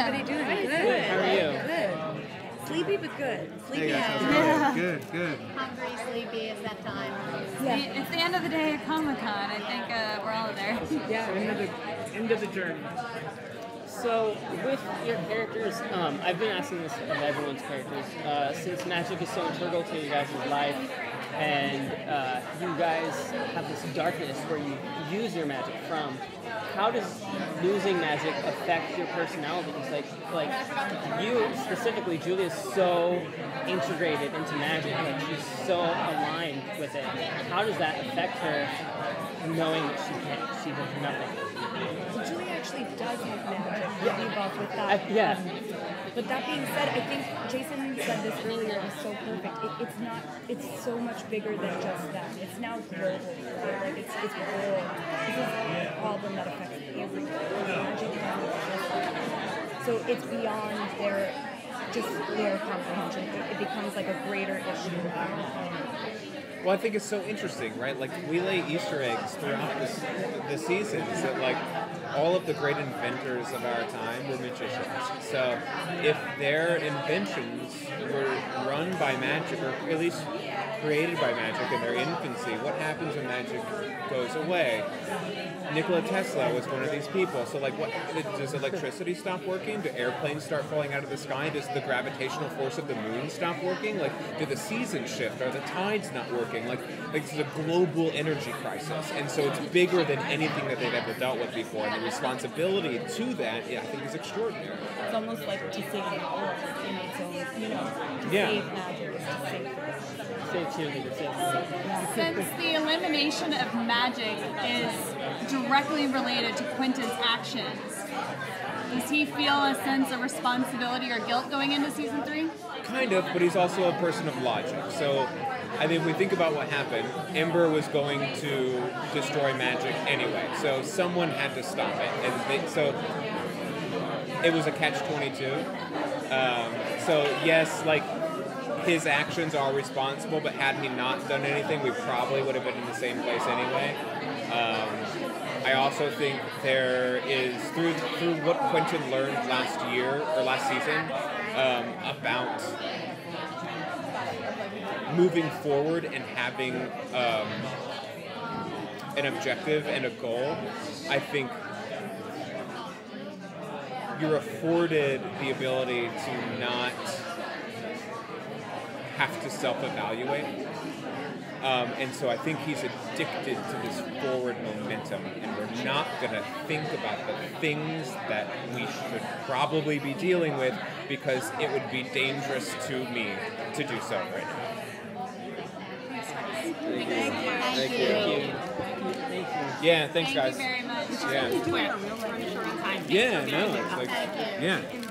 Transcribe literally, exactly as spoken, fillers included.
How are you doing? Good. How are you? Good. Sleepy but good. Sleepy. Yeah. Good, good. Hungry, sleepy, it's that time. Yeah. It's the end of the day at Comic-Con. I think uh, we're all there. Yeah. So end, of the, end of the journey. So, with your characters, um, I've been asking this of everyone's characters, uh, since magic is so integral to you guys' life, and uh, you guys have this darkness where you use your magic from, how does losing magic affect your personality? Because, like, like, you specifically, Julia, is so integrated into magic, like, she's so aligned with it. How does that affect her, knowing that she can't, she does nothing? Actually does have magic yeah. involved with that. I, yeah. Um, but that being said, I think Jason said this earlier, it was so perfect. It, it's not, it's so much bigger than just that. It's now global. Like it's, it's global. This is a problem that affects everyone. Magic. So it's beyond their, just their comprehension. It, it becomes like a greater issue. Um, Well, I think it's so interesting, right? Like, we lay Easter eggs throughout this, the seasons that, like, all of the great inventors of our time were magicians. So if their inventions were run by magic, or at least created by magic in their infancy, what happens when magic goes away? Nikola Tesla was one of these people. So, like, what does electricity stop working? Do airplanes start falling out of the sky? Does the gravitational force of the moon stop working? Like, do the seasons shift? Are the tides not working? Like, like this is a global energy crisis, and so it's bigger than anything that they've ever dealt with before. And the responsibility to that, yeah, I think, is extraordinary. It's almost like to save the world in its own, you know, to yeah. save magic, to save, save, save. Since the elimination of magic is directly related to Quentin's actions, does he feel a sense of responsibility or guilt going into season three? Kind of, but he's also a person of logic. So, I mean, if we think about what happened, Ember was going to destroy magic anyway. So someone had to stop it. And they, so it was a catch twenty-two. Um, so yes, like, his actions are responsible, but had he not done anything, we probably would have been in the same place anyway. Um, I also think there is, through through what Quentin learned last year, or last season, um, about moving forward and having um, an objective and a goal, I think you're afforded the ability to not have to self-evaluate. Um, and so I think he's addicted to this forward momentum, and we're not going to think about the things that we should probably be dealing with, because it would be dangerous to me to do so right now. Thank you. Thank you. Thank you. Thank you. Yeah, thanks, guys. Thank you very much. Yeah, yeah, no, it's like, yeah.